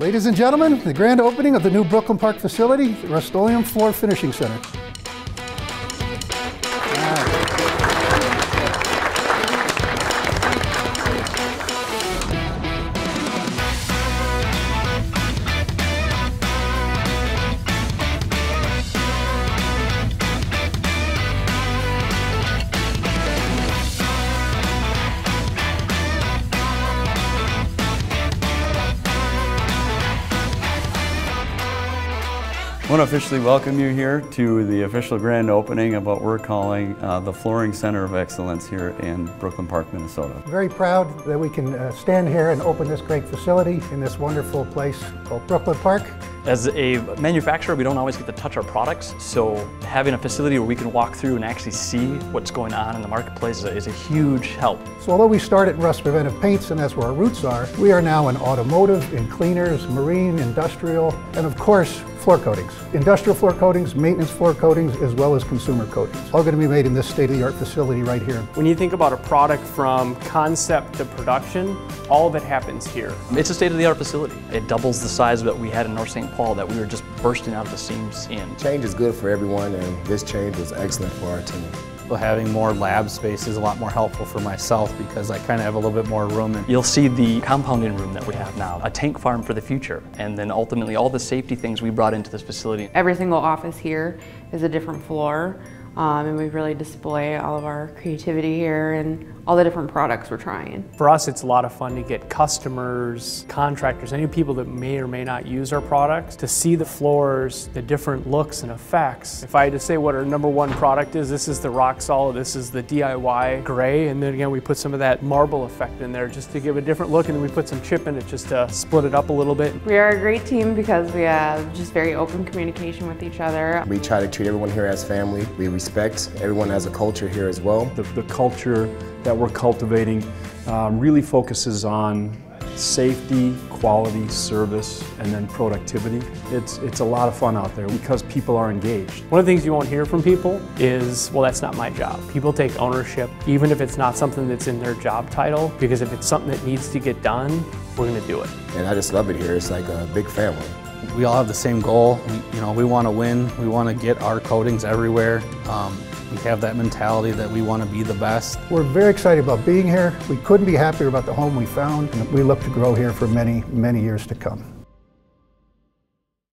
Ladies and gentlemen, the grand opening of the new Brooklyn Park facility, the Rust-Oleum Floor Finishing Center. I want to officially welcome you here to the official grand opening of what we're calling the Flooring Center of Excellence here in Brooklyn Park, Minnesota. Very proud that we can stand here and open this great facility in this wonderful place called Brooklyn Park. As a manufacturer, we don't always get to touch our products, so having a facility where we can walk through and actually see what's going on in the marketplace is a huge help. So although we start at Rust Preventive Paints, and that's where our roots are, we are now in automotive, in cleaners, marine, industrial, and of course, floor coatings. Industrial floor coatings, maintenance floor coatings, as well as consumer coatings. All going to be made in this state-of-the-art facility right here. When you think about a product from concept to production, all of it happens here. It's a state-of-the-art facility. It doubles the size that we had in North St. Paul that we were just bursting out of the seams in. Change is good for everyone, and this change is excellent for our team. Having more lab space is a lot more helpful for myself because I kind of have a little bit more room. And you'll see the compounding room that we have now, a tank farm for the future, and then ultimately all the safety things we brought into this facility. Every single office here is a different floor, and we really display all of our creativity here and all the different products we're trying. For us, it's a lot of fun to get customers, contractors, any people that may or may not use our products to see the floors, the different looks and effects. If I had to say what our #1 product is, this is the RockSolid, this is the DIY gray, and then again we put some of that marble effect in there just to give a different look, and then we put some chip in it just to split it up a little bit. We are a great team because we have just very open communication with each other. We try to treat everyone here as family. We respect everyone has a culture here as well. The culture that we're cultivating really focuses on safety, quality, service, and then productivity. It's a lot of fun out there because people are engaged. One of the things you won't hear from people is, well, that's not my job. People take ownership, even if it's not something that's in their job title, because if it's something that needs to get done, we're gonna do it. And I just love it here. It's like a big family. We all have the same goal. We want to win. We want to get our coatings everywhere. We have that mentality that we want to be the best. We're very excited about being here. We couldn't be happier about the home we found, and we look to grow here for many, many years to come.